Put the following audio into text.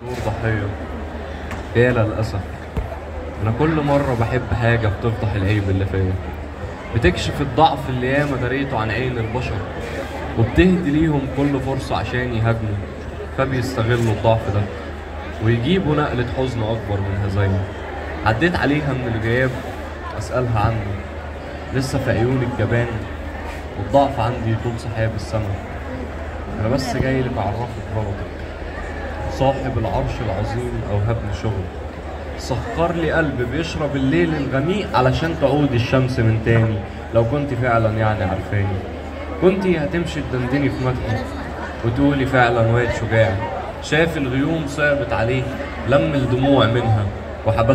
دور ضحية يا للأسف. أنا كل مرة بحب حاجة بتفضح العيب اللي فيا، بتكشف الضعف اللي ياما دريته عن عين البشر، وبتهدي ليهم كل فرصة عشان يهاجموا، فبيستغلوا الضعف ده ويجيبوا نقلة حزن أكبر من هزايمه. عديت عليها من الجياب أسألها عنه، لسه في عيون الجبان والضعف عندي طول سحاب السما. أنا بس جاي لك أعرفك غلطك، صاحب العرش العظيم أوهبني شغل، سخر لي قلب بيشرب الليل الغميق علشان تعود الشمس من تاني. لو كنت فعلا يعني عارفاني كنت هتمشي تدندني في مدحي وتقولي فعلا واد شجاع شاف الغيوم صعبت عليه لم الدموع منها وحبس